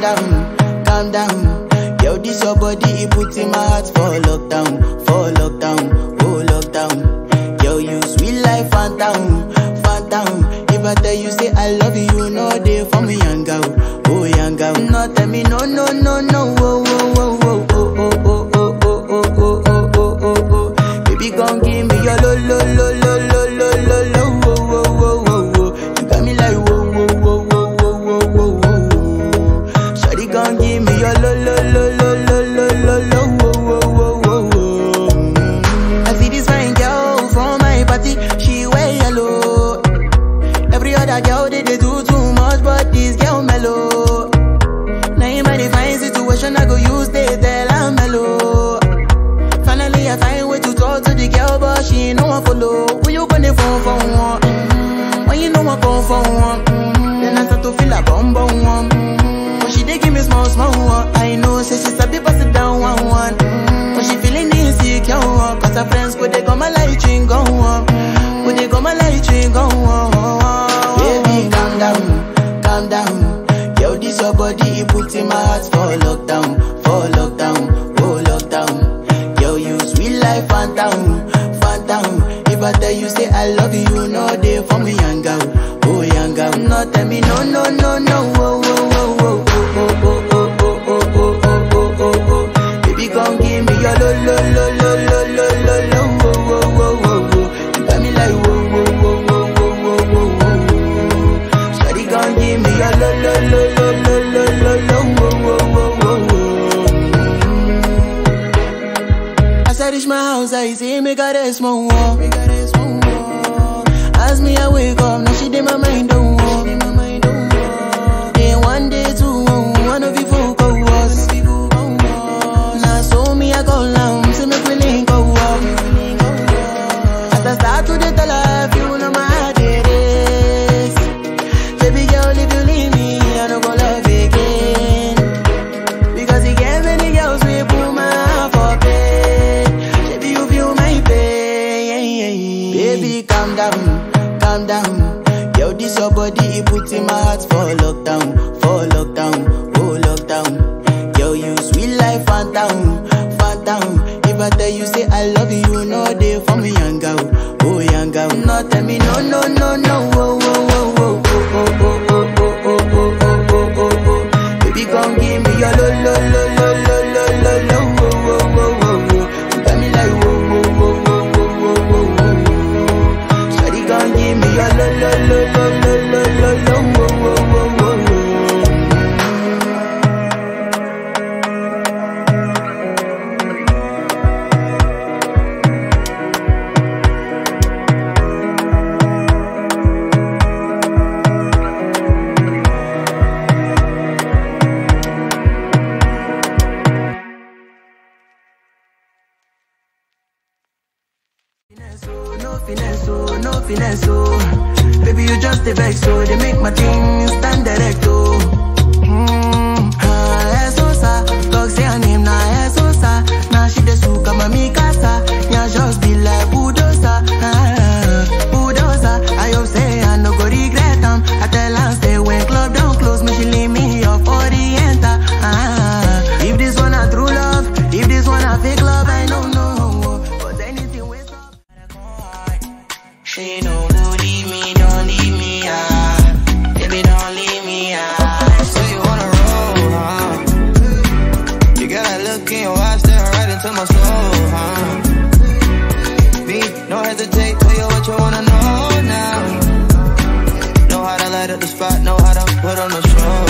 calm down, calm down. Yo, this your body, it puts in my heart for lockdown, for lockdown, oh lockdown. Yo, you sweet life, Fanta, Fanta. If I tell you say I love you, no day for me, young girl, oh young girl. No tell me no, no, no, no, oh, oh, oh, oh, oh, oh, oh, oh, oh, oh, oh, oh, oh, oh. Baby, gon' give me your lo, lo, lo, lo, lo, lo, lo, lo. Girl, they do too much, but this girl mellow. Now in my divine situation, I go use they tell I'm mellow. Finally, I find way to talk to the girl, but she ain't no one follow. Who you gonna phone for one? When you know I phone for one, then I start to feel a bum bum one. When she dey give me small small one, I know say she sabi pass it down one one. When she feeling insecure, cause her friends go they got my light ring go on, go they got my light ring go on. Calm down, yo, this your body, it puts in my heart for lockdown, oh lockdown. Yo, you sweet life, Fanta, Fanta. If I tell you say I love you, no day for me, young girl, oh young girl. No tell me no, no, no, no, oh, oh, oh, oh, oh, oh, oh, oh, oh, oh, oh, oh, oh, oh. Baby, gon' give me your lo, lo, lo, lo, lo, lo, lo, lo, oh, oh, oh, oh. You got me like whoa. As I reach my house, I say, make her rest more. As me, I wake up, now she did my mind don't walk. Day one, day two, one of you folk of us. Now so me, I call down, so make me link up. As I start to the life, you know my heart it is. Baby girl, if you leave me, I don't go love again. Because you get many girls, we pull my heart for pain. Baby, you feel my pain. Baby, calm down, calm down. Yo, this your body, it puts in my heart for lockdown, oh lockdown. Yo, you sweet life, Fanta, Fanta. If I tell you say I love you, no day for me, young girl, oh young girl. No tell me no, no, no, no, oh, oh. No finesse, oh. Baby, you just a vex, so they make my thing stand direct, oh. Sosa, dog say her name, nah, Sosa. Now she the suka, mami casa. Yeah, just be like bulldozer, bulldozer. I hope say I no go regret them. I tell her stay when club don't close, me she leave me off for the enter. If this one a true love, if this one a fake love, I don't know. She no go leave me, don't leave me, ah. Baby, don't leave me, ah. So you wanna roll, huh? You got that look in your eyes, staring right into my soul, huh? Me, don't hesitate, tell you what you wanna know now. Know how to light up the spot, know how to put on a show.